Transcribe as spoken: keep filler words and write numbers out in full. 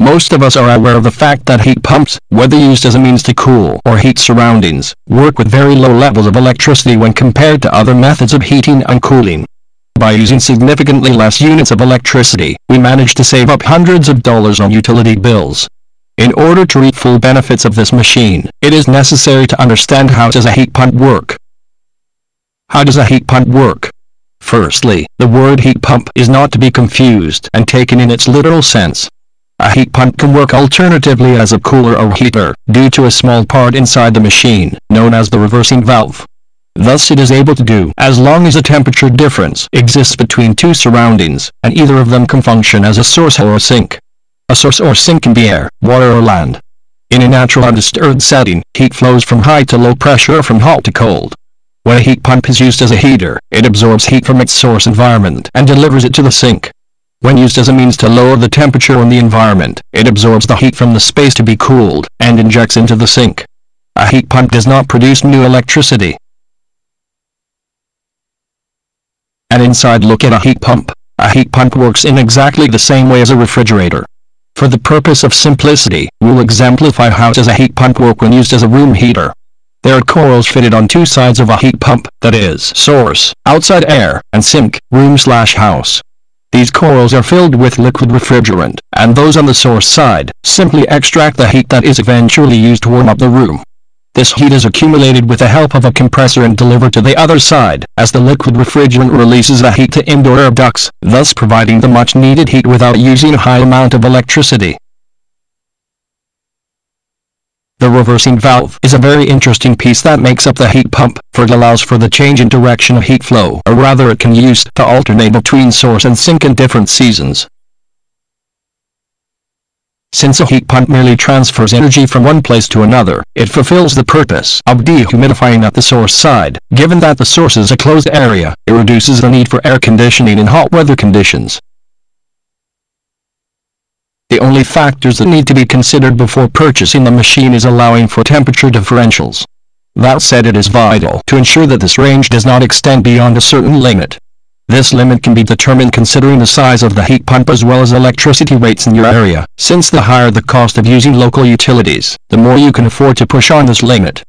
Most of us are aware of the fact that heat pumps, whether used as a means to cool or heat surroundings, work with very low levels of electricity when compared to other methods of heating and cooling. By using significantly less units of electricity, we manage to save up hundreds of dollars on utility bills. In order to reap full benefits of this machine, it is necessary to understand how does a heat pump work. How does a heat pump work? Firstly, the word heat pump is not to be confused and taken in its literal sense. A heat pump can work alternatively as a cooler or heater, due to a small part inside the machine, known as the reversing valve. Thus it is able to do as long as a temperature difference exists between two surroundings, and either of them can function as a source or a sink. A source or sink can be air, water or land. In a natural undisturbed setting, heat flows from high to low pressure or from hot to cold. When a heat pump is used as a heater, it absorbs heat from its source environment and delivers it to the sink. When used as a means to lower the temperature on the environment, it absorbs the heat from the space to be cooled, and injects into the sink. A heat pump does not produce new electricity. An inside look at a heat pump. A heat pump works in exactly the same way as a refrigerator. For the purpose of simplicity, we'll exemplify how does a heat pump work when used as a room heater. There are coils fitted on two sides of a heat pump, that is, source, outside air, and sink, room slash house. These coils are filled with liquid refrigerant, and those on the source side simply extract the heat that is eventually used to warm up the room. This heat is accumulated with the help of a compressor and delivered to the other side, as the liquid refrigerant releases the heat to indoor air ducts, thus providing the much needed heat without using a high amount of electricity. The reversing valve is a very interesting piece that makes up the heat pump, for it allows for the change in direction of heat flow, or rather it can be used to alternate between source and sink in different seasons. Since a heat pump merely transfers energy from one place to another, it fulfills the purpose of dehumidifying at the source side. Given that the source is a closed area, it reduces the need for air conditioning in hot weather conditions. The only factors that need to be considered before purchasing the machine is allowing for temperature differentials. That said, it is vital to ensure that this range does not extend beyond a certain limit. This limit can be determined considering the size of the heat pump as well as electricity rates in your area, since the higher the cost of using local utilities, the more you can afford to push on this limit.